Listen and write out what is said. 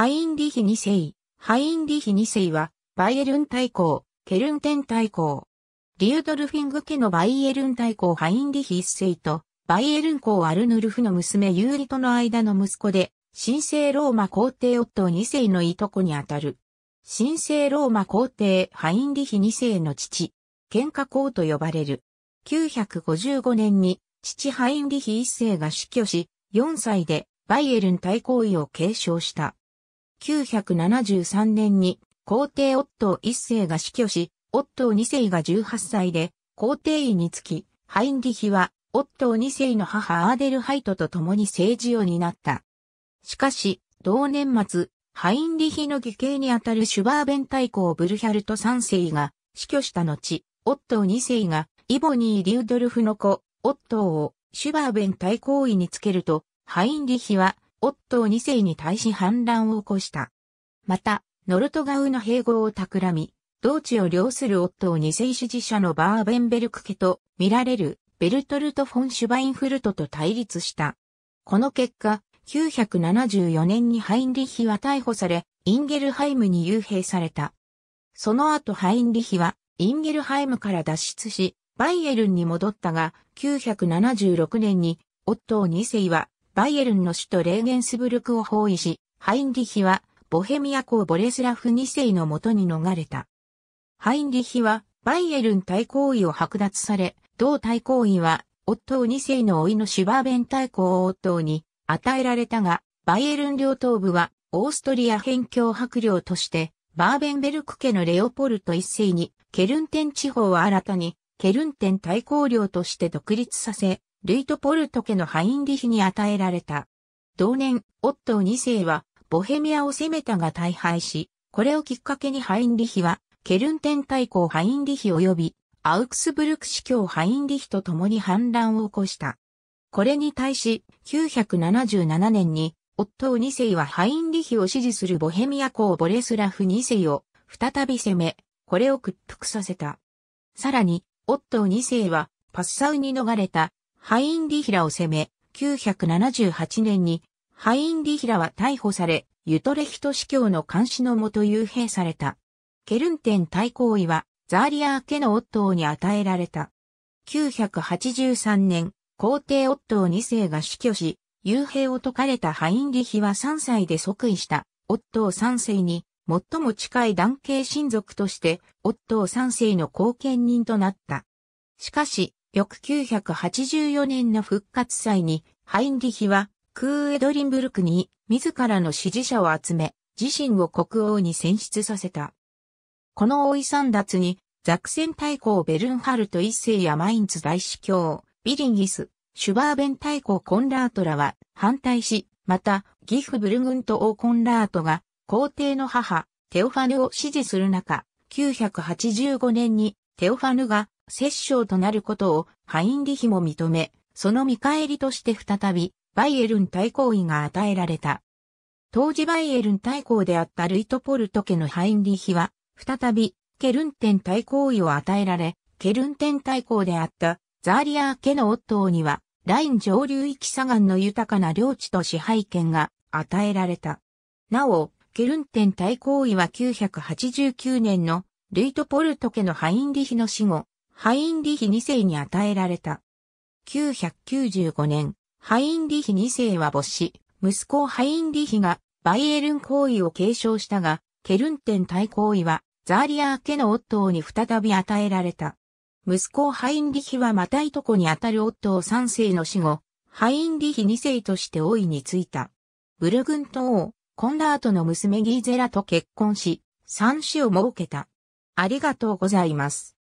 ハインリヒ2世。ハインリヒ2世は、バイエルン大公、ケルンテン大公。リュードルフィング家のバイエルン大公ハインリヒ1世と、バイエルン公アルヌルフの娘ユーリとの間の息子で、神聖ローマ皇帝オットー2世のいとこにあたる。神聖ローマ皇帝ハインリヒ2世の父、喧嘩公と呼ばれる。955年に、父ハインリヒ1世が死去し、4歳でバイエルン大公位を継承した。973年に皇帝オットー1世が死去し、オットー2世が18歳で皇帝位につき、ハインリヒはオットー2世の母アーデルハイトと共に政治を担った。しかし、同年末、ハインリヒの義兄にあたるシュバーベン大公ブルヒャルト3世が死去した後、オットー2世がイボニー・リュードルフの子、オットーをシュバーベン大公位につけると、ハインリヒはオットー2世に対し反乱を起こした。また、ノルトガウの併合を企み、同地を領するオットー2世支持者のバーベンベルク家と見られるベルトルト・フォン・シュバインフルトと対立した。この結果、974年にハインリヒは逮捕され、インゲルハイムに幽閉された。その後ハインリヒは、インゲルハイムから脱出し、バイエルンに戻ったが、976年に、オットー2世は、バイエルンの首都レーゲンスブルクを包囲し、ハインリヒはボヘミア公ボレスラフ2世のもとに逃れた。ハインリヒはバイエルン大公位を剥奪され、同大公位はオットー2世の甥のシュバーベン大公オットーに与えられたが、バイエルン領東部はオーストリア辺境伯領として、バーベンベルク家のレオポルト1世に、ケルンテン地方は新たにケルンテン大公領として独立させ、ルイトポルト家のハインリヒに与えられた。同年、オットー2世は、ボヘミアを攻めたが大敗し、これをきっかけにハインリヒは、ケルンテン大公ハインリヒ及び、アウクスブルク司教ハインリヒと共に反乱を起こした。これに対し、977年に、オットー2世はハインリヒを支持するボヘミア公ボレスラフ2世を、再び攻め、これを屈服させた。さらに、オットー2世は、パッサウに逃れた。ハインリヒラを攻め、978年に、ハインリヒラは逮捕され、ユトレヒト司教の監視のもと幽閉された。ケルンテン大公位は、ザーリアー家のオットーに与えられた。983年、皇帝オットー2世が死去し、幽閉を解かれたハインリヒは3歳で即位した、オットー3世に、最も近い男系親族として、オットー3世の後見人となった。しかし、翌984年の復活祭に、ハインリヒは、クーエドリンブルクに、自らの支持者を集め、自身を国王に選出させた。この甥簒奪に、ザクセン大公ベルンハルト1世やマインツ大司教、ビリンギス、シュバーベン大公コンラートらは反対し、また、ギフブルグント王コンラートが、皇帝の母、テオファヌを支持する中、985年に、テオファヌが、摂政となることをハインリヒも認め、その見返りとして再びバイエルン大公位が与えられた。当時バイエルン大公であったルイトポルト家のハインリヒは、再びケルンテン大公位を与えられ、ケルンテン大公であったザーリアー家のオットーには、ライン上流域砂岩の豊かな領地と支配権が与えられた。なお、ケルンテン大公位は989年のルイトポルト家のハインリヒの死後、ハインリヒ2世に与えられた。995年、ハインリヒ2世は没し、息子ハインリヒがバイエルン公位を継承したが、ケルンテン大公位はザーリアー家のオットーに再び与えられた。息子ハインリヒはまたいとこにあたるオットー3世の死後、ハインリヒ2世として王位に就いた。ブルグント王、コンラートの娘ギーゼラと結婚し、3子を設けた。ありがとうございます。